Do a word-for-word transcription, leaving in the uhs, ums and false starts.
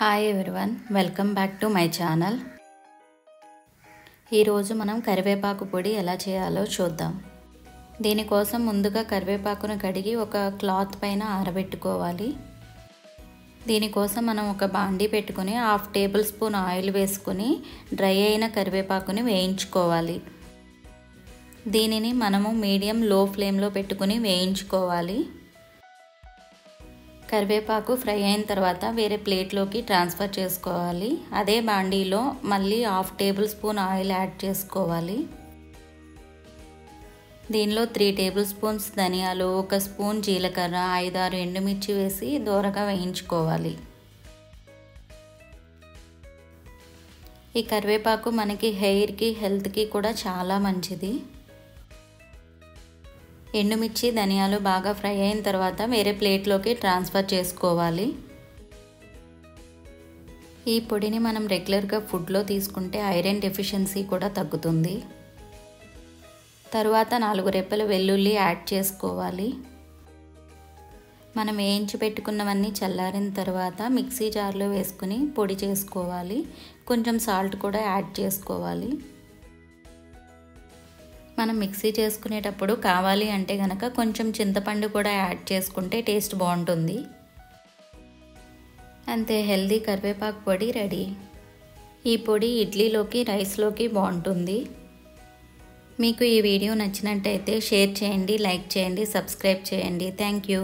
Hi everyone, welcome back to my channel. ఈరోజు మనం కరివేపాకు పొడి ఎలా చేయాలో చూద్దాం. దీనికోసం ముందుగా కరివేపాకును కడిగి ఒక క్లాత్ పైన ఆరబెట్టుకోవాలి. దీనికోసం మనం ఒక బాండీ పెట్టుకొని హాఫ్ టేబుల్ స్పూన్ ఆయిల్ వేసుకొని డ్రై అయిన కరివేపాకుని వేయించుకోవాలి. దీనిని మనము మీడియం లో ఫ్లేమ్లో పెట్టుకుని వేయించుకోవాలి. కరివేపాకు ఫ్రై అయిన తర్వాత వేరే ప్లేట్లోకి ట్రాన్స్ఫర్ చేసుకోవాలి. అదే బాండీలో మళ్ళీ half table spoon oil add చేసుకోవాలి. దీనిలో త్రీ టేబుల్ స్పూన్స్ ధనియాలు, ఒక స్పూన్ జీలకర్ర, ఐదారు ఎండుమిర్చి వేసి దోరగా వేయించుకోవాలి. ఈ కరివేపాకు మనకి హెయిర్కి, హెల్త్కి కూడా చాలా మంచిది. ఎండుమిర్చి, ధనియాలు బాగా ఫ్రై అయిన తర్వాత వేరే ప్లేట్లోకి ట్రాన్స్ఫర్ చేసుకోవాలి. ఈ పొడిని మనం రెగ్యులర్గా ఫుడ్లో తీసుకుంటే ఐరన్ డెఫిషియన్సీ కూడా తగ్గుతుంది. తర్వాత నాలుగు రెప్పల వెల్లుల్లి యాడ్ చేసుకోవాలి. మనం వేయించి పెట్టుకున్నవన్నీ చల్లారిన తర్వాత మిక్సీ జార్లో వేసుకుని పొడి చేసుకోవాలి. కొంచెం సాల్ట్ కూడా యాడ్ చేసుకోవాలి. మనం మిక్సీ చేసుకునేటప్పుడు కావాలి అంటే కనుక కొంచెం చింతపండు కూడా యాడ్ చేసుకుంటే టేస్ట్ బాగుంటుంది. అంతే, హెల్దీ కరివేపాకు పొడి రెడీ. ఈ పొడి ఇడ్లీలోకి, రైస్లోకి బాగుంటుంది. మీకు ఈ వీడియో నచ్చినట్టయితే షేర్ చేయండి, లైక్ చేయండి, సబ్స్క్రైబ్ చేయండి. Thank you.